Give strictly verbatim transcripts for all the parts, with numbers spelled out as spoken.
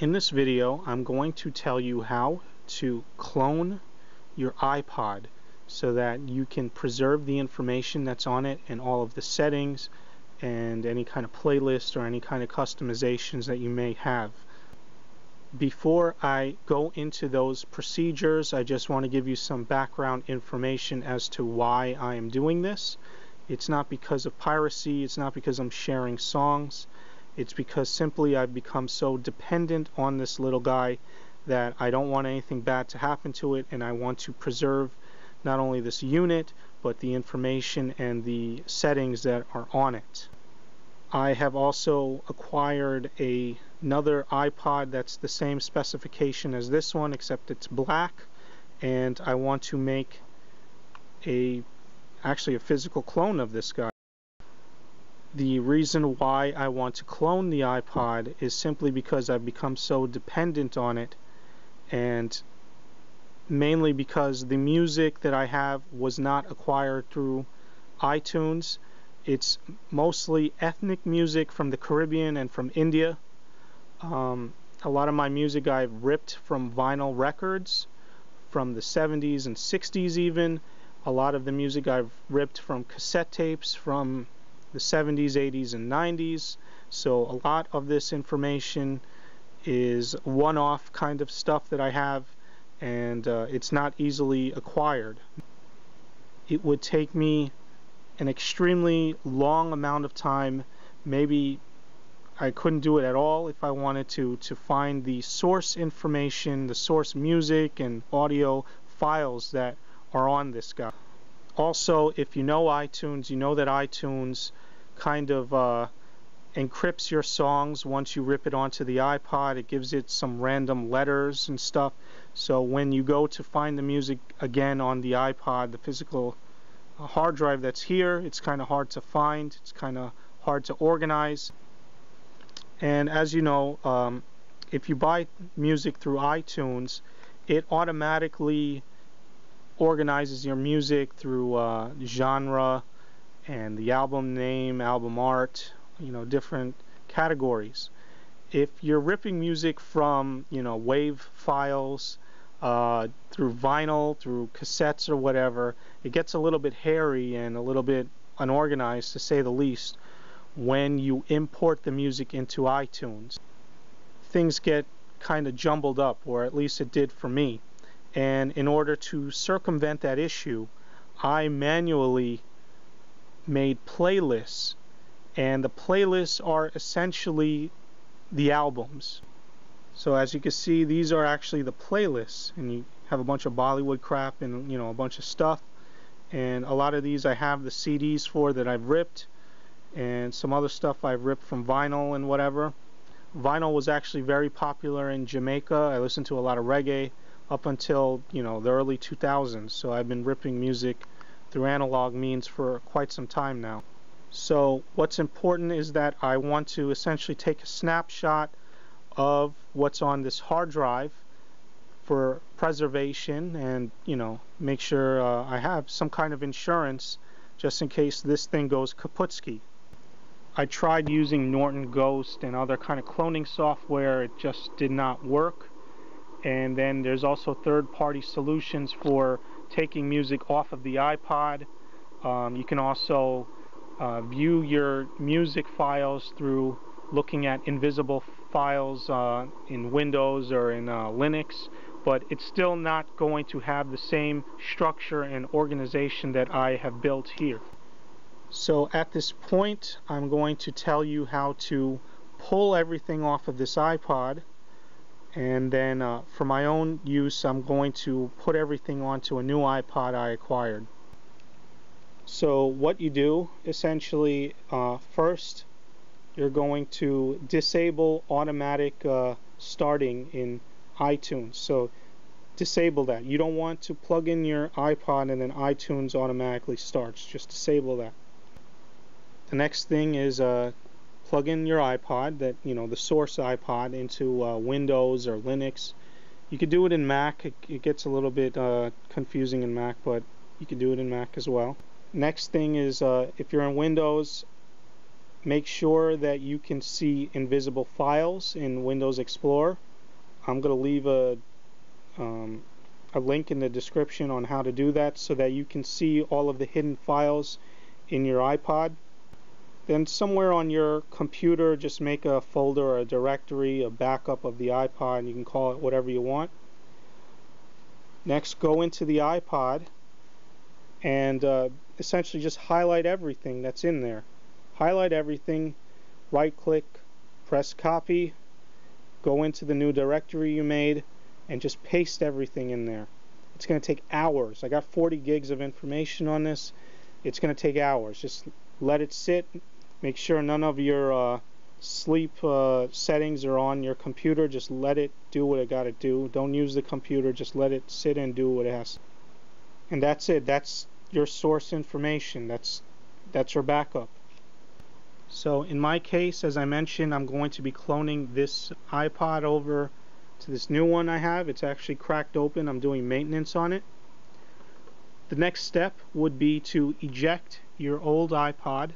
In this video, I'm going to tell you how to clone your iPod so that you can preserve the information that's on it and all of the settings and any kind of playlist or any kind of customizations that you may have. Before I go into those procedures, I just want to give you some background information as to why I am doing this. It's not because of piracy, it's not because I'm sharing songs. It's because simply I've become so dependent on this little guy that I don't want anything bad to happen to it, and I want to preserve not only this unit but the information and the settings that are on it. I have also acquired a, another iPod that's the same specification as this one, except it's black, and I want to make a actually a physical clone of this guy. The reason why I want to clone the iPod is simply because I've become so dependent on it, and mainly because the music that I have was not acquired through iTunes. It's mostly ethnic music from the Caribbean and from India. Um, a lot of my music I've ripped from vinyl records from the seventies and sixties even. A lot of the music I've ripped from cassette tapes from the seventies, eighties, and nineties, so a lot of this information is one-off kind of stuff that I have, and uh, it's not easily acquired. It would take me an extremely long amount of time, maybe I couldn't do it at all if I wanted to, to find the source information, the source music and audio files that are on this guy. Also, if you know iTunes, you know that iTunes kind of uh, encrypts your songs once you rip it onto the iPod. It gives it some random letters and stuff. So when you go to find the music again on the iPod, the physical hard drive that's here, it's kind of hard to find. It's kind of hard to organize. And as you know, um, if you buy music through iTunes, it automatically organizes your music through uh, genre and the album name, album art, you know, different categories. If you're ripping music from, you know, wave files, uh, through vinyl, through cassettes or whatever, it gets a little bit hairy and a little bit unorganized, to say the least, when you import the music into iTunes. Things get kind of jumbled up, or at least it did for me. And in order to circumvent that issue, I manually made playlists, and the playlists are essentially the albums. So as you can see, these are actually the playlists, and you have a bunch of Bollywood crap and, you know, a bunch of stuff, and a lot of these I have the C Ds for that I've ripped, and some other stuff I've ripped from vinyl and whatever. Vinyl was actually very popular in Jamaica. I listened to a lot of reggae up until, you know, the early two thousands, so I've been ripping music through analog means for quite some time now. So what's important is that I want to essentially take a snapshot of what's on this hard drive for preservation and, you know, make sure uh, I have some kind of insurance just in case this thing goes kaputski. I tried using Norton Ghost and other kind of cloning software. It just did not work. And then there's also third-party solutions for taking music off of the iPod. Um, you can also uh, view your music files through looking at invisible files uh, in Windows or in uh, Linux, but it's still not going to have the same structure and organization that I have built here. So at this point, I'm going to tell you how to pull everything off of this iPod. And then uh, for my own use, I'm going to put everything onto a new iPod I acquired. So what you do, essentially, uh, first, you're going to disable automatic uh, starting in iTunes. So disable that. You don't want to plug in your iPod and then iTunes automatically starts. Just disable that. The next thing is uh, plug in your iPod, that, you know, the source iPod, into uh, Windows or Linux. You could do it in Mac. It, it gets a little bit uh, confusing in Mac, but you could do it in Mac as well. Next thing is, uh, if you're in Windows, Make sure that you can see invisible files in Windows Explorer. I'm going to leave a, um, a link in the description on how to do that so that you can see all of the hidden files in your iPod. Then somewhere on your computer, just make a folder or a directory, a backup of the iPod. You can call it whatever you want. Next, go into the iPod and uh, essentially just highlight everything that's in there. Highlight everything, right click, press copy, go into the new directory you made, and just paste everything in there. It's going to take hours. I got forty gigs of information on this. It's going to take hours. Just let it sit. Make sure none of your uh, sleep uh, settings are on your computer. Just let it do what it got to do. Don't use the computer. Just let it sit and do what it has to. And that's it. That's your source information. That's that's your backup. So in my case, as I mentioned, I'm going to be cloning this iPod over to this new one I have. It's actually cracked open. I'm doing maintenance on it. The next step would be to eject your old iPod.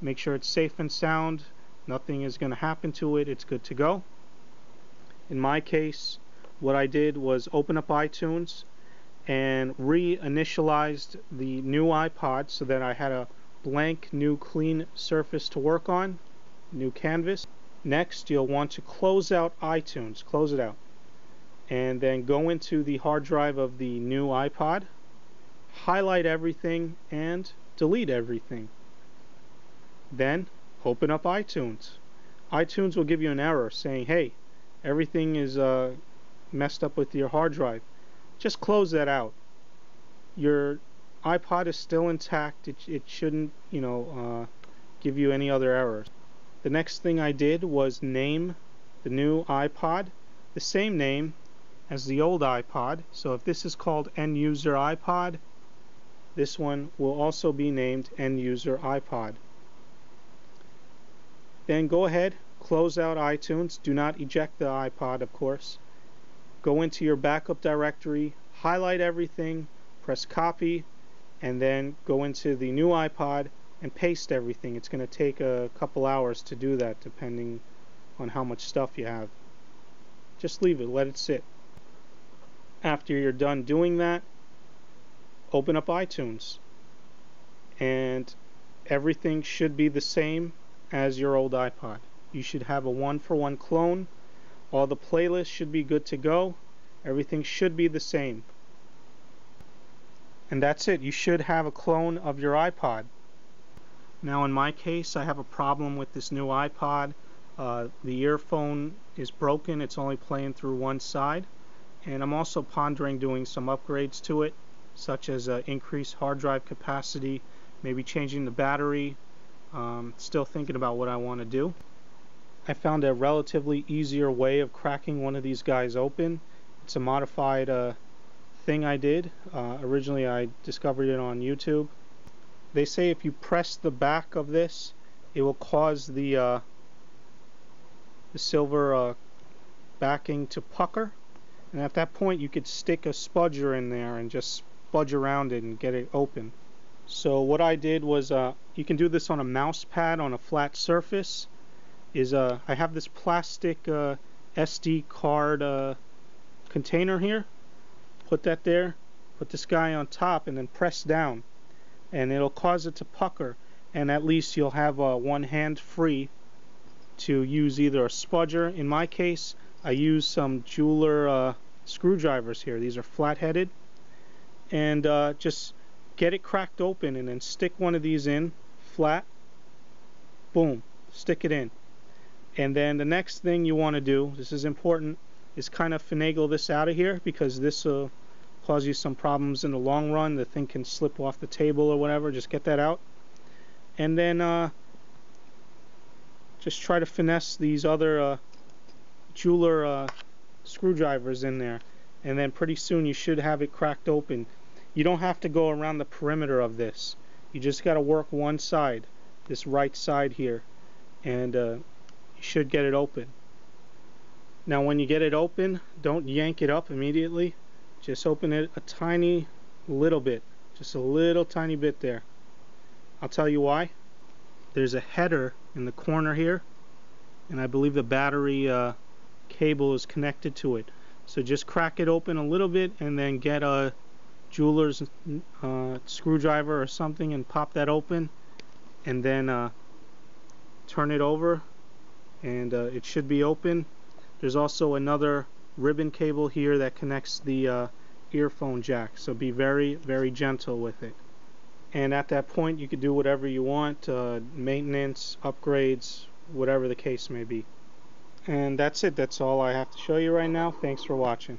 Make sure it's safe and sound. Nothing is going to happen to it. It's good to go. In my case, what I did was open up iTunes and reinitialized the new iPod so that I had a blank, new, clean surface to work on, new canvas. Next, you'll want to close out iTunes, close it out, and then go into the hard drive of the new iPod, highlight everything, and delete everything. Then, open up iTunes. iTunes will give you an error saying, hey, everything is uh, messed up with your hard drive. Just close that out. Your iPod is still intact. It, it shouldn't, you know, uh, give you any other errors. The next thing I did was name the new iPod the same name as the old iPod. So if this is called End User iPod, this one will also be named End User iPod. Then go ahead, close out iTunes. Do not eject the iPod, of course. Go into your backup directory, highlight everything, press copy, and then go into the new iPod and paste everything. It's going to take a couple hours to do that, depending on how much stuff you have. Just leave it, let it sit. After you're done doing that, open up iTunes, and everything should be the same as your old iPod. You should have a one-for-one clone. All the playlists should be good to go. Everything should be the same. And that's it. You should have a clone of your iPod. Now in my case, I have a problem with this new iPod. Uh, the earphone is broken. It's only playing through one side. And I'm also pondering doing some upgrades to it, such as uh, increased hard drive capacity, maybe changing the battery. Um, still thinking about what I want to do. I found a relatively easier way of cracking one of these guys open. It's a modified uh, thing I did. Uh, originally I discovered it on YouTube. They say if you press the back of this, it will cause the, uh, the silver uh, backing to pucker. And at that point you could stick a spudger in there and just spudge around it and get it open. So what I did was, uh, you can do this on a mouse pad on a flat surface, is uh, I have this plastic uh, S D card uh, container here. Put that there, put this guy on top, and then press down, and it'll cause it to pucker, and at least you'll have uh, one hand free to use either a spudger. In my case, I use some jeweler uh, screwdrivers here. These are flat-headed, and uh, just get it cracked open and then stick one of these in flat, boom, stick it in. And then the next thing you want to do, this is important, is kind of finagle this out of here, because this will cause you some problems in the long run. The thing can slip off the table or whatever. Just get that out, and then uh, just try to finesse these other uh, jeweler uh, screwdrivers in there, and then pretty soon you should have it cracked open. You don't have to go around the perimeter of this. You just got to work one side, this right side here, and uh, you should get it open. Now when you get it open, don't yank it up immediately. Just open it a tiny little bit, just a little tiny bit there. I'll tell you why. There's a header in the corner here, and I believe the battery uh, cable is connected to it. So just crack it open a little bit and then get a jeweler's uh, screwdriver or something and pop that open, and then uh, turn it over, and uh, it should be open. There's also another ribbon cable here that connects the uh, earphone jack, so be very very gentle with it. And at that point you can do whatever you want, uh, maintenance, upgrades, whatever the case may be. And that's it. That's all I have to show you right now. Thanks for watching.